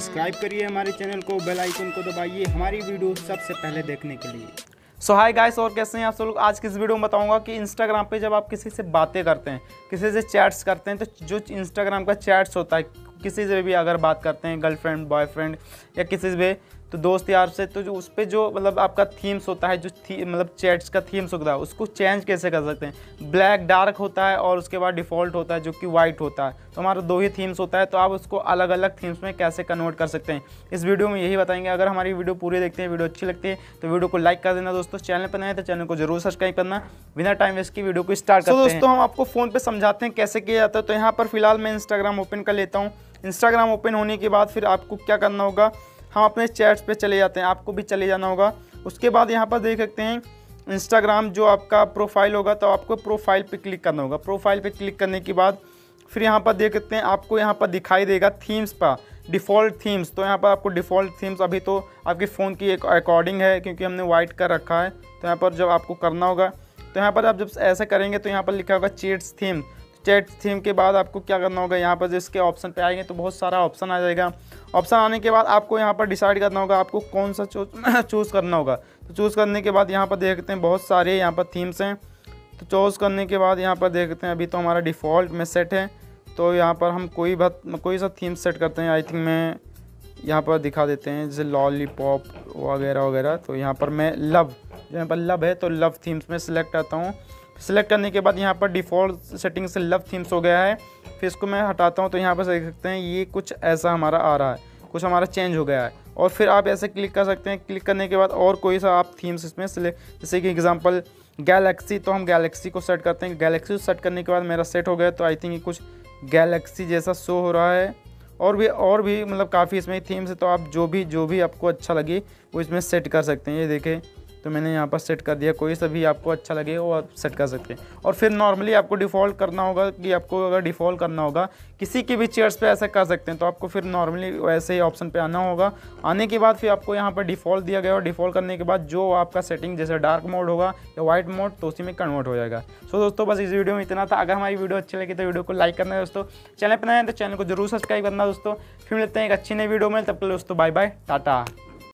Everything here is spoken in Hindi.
सब्सक्राइब करिए हमारे चैनल को, बेल आइकन को दबाइए हमारी वीडियो सबसे पहले देखने के लिए। सो हाय गाइस, और कैसे हैं आप सब लोग। आज की इस वीडियो में बताऊंगा कि इंस्टाग्राम पे जब आप किसी से बातें करते हैं, किसी से चैट्स करते हैं, तो जो इंस्टाग्राम का चैट्स होता है, किसी से भी अगर बात करते हैं, गर्लफ्रेंड, बॉयफ्रेंड या किसी से भी, तो दोस्त यार से, तो जो उस पर जो मतलब आपका थीम्स होता है, जो मतलब चैट्स का थीम्स होता है, उसको चेंज कैसे कर सकते हैं। ब्लैक डार्क होता है और उसके बाद डिफ़ॉल्ट होता है जो कि वाइट होता है। तो हमारा दो ही थीम्स होता है, तो आप उसको अलग अलग थीम्स में कैसे कन्वर्ट कर सकते हैं, इस वीडियो में यही बताएंगे। अगर हमारी वीडियो पूरी देखते हैं, वीडियो अच्छी लगती है तो वीडियो को लाइक कर देना दोस्तों। चैनल पर नए तो चैनल को जरूर सब्सक्राइब करना। बिना टाइम वेस्ट की वीडियो को स्टार्ट करते हैं। तो दोस्तों हम आपको फ़ोन पर समझाते हैं कैसे किया जाता है। तो यहाँ पर फिलहाल मैं इंस्टाग्राम ओपन कर लेता हूँ। इंस्टाग्राम ओपन होने के बाद फिर आपको क्या करना होगा, हम अपने चैट्स पे चले जाते हैं, आपको भी चले जाना होगा। उसके बाद यहाँ पर देख सकते हैं इंस्टाग्राम जो आपका प्रोफाइल होगा, तो आपको प्रोफाइल पे क्लिक करना होगा। प्रोफाइल पे क्लिक करने के बाद फिर यहाँ पर देख सकते हैं आपको यहाँ पर दिखाई देगा थीम्स पर डिफ़ॉल्ट थीम्स। तो यहाँ पर आपको डिफ़ॉल्ट थीम्स अभी तो आपके फ़ोन की एक अकॉर्डिंग है, क्योंकि हमने वाइट कर रखा है। तो यहाँ पर जब आपको करना होगा, तो यहाँ पर आप जब ऐसा करेंगे तो यहाँ पर लिखा होगा चैट्स थीम। चैट थीम के बाद आपको क्या करना होगा, यहाँ पर जिसके ऑप्शन पे आएंगे तो बहुत सारा ऑप्शन आ जाएगा। ऑप्शन आने के बाद आपको यहाँ पर डिसाइड करना होगा आपको कौन सा चूज़ करना होगा। तो चूज़ करने के बाद यहाँ पर देखते हैं बहुत सारे यहाँ पर थीम्स हैं। तो चूज़ करने के बाद यहाँ पर देखते हैं, अभी तो हमारा डिफ़ॉल्ट में सेट है, तो यहाँ पर हम कोई सा थीम सेट करते हैं। आई थिंक मैं यहाँ पर दिखा देते हैं, जैसे लॉलीपॉप वगैरह वगैरह। तो यहाँ पर मैं लव, यहाँ पर लव है, तो लव थीम्स में सिलेक्ट आता हूँ। सेलेक्ट करने के बाद यहाँ पर डिफ़ॉल्ट सेटिंग से लव थीम्स हो गया है। फिर इसको मैं हटाता हूँ। तो यहाँ पर देख सकते हैं ये कुछ ऐसा हमारा आ रहा है, कुछ हमारा चेंज हो गया है। और फिर आप ऐसे क्लिक कर सकते हैं। क्लिक करने के बाद और कोई सा आप थीम्स इसमें सेलेक्ट, जैसे कि एग्जांपल गैलेक्सी, तो हम गैलेक्सी को सेट करते हैं। गैलेक्सी को सेट करने के बाद मेरा सेट हो गया। तो आई थिंक ये कुछ गैलेक्सी जैसा शो हो रहा है। और भी मतलब काफ़ी इसमें थीम्स है, तो आप जो भी आपको अच्छा लगे वो इसमें सेट कर सकते हैं। ये देखें, तो मैंने यहाँ पर सेट कर दिया, कोई सा भी आपको अच्छा लगे वो आप सेट कर सकते हैं। और फिर नॉर्मली आपको डिफ़ॉल्ट करना होगा कि आपको अगर डिफ़ॉल्ट करना होगा किसी के भी चैट्स पे ऐसा कर सकते हैं। तो आपको फिर नॉर्मली वैसे ही ऑप्शन पे आना होगा। आने के बाद फिर आपको यहाँ पर डिफ़ॉल्ट दिया गया, और डिफ़ॉल्ट करने के बाद जो आपका सेटिंग जैसे डार्क मोड होगा या वाइट मोड, तो उसी में कन्वर्ट हो जाएगा। सो दोस्तों बस इस वीडियो में इतना था। अगर हमारी वीडियो अच्छी लगी तो वीडियो को लाइक करना है दोस्तों। चैनल पर नए हैं तो चैनल को जरूर सब्सक्राइब करना दोस्तों। फिर मिलते हैं एक अच्छी नई वीडियो में, तब तक दोस्तों बाय बाय, टाटा।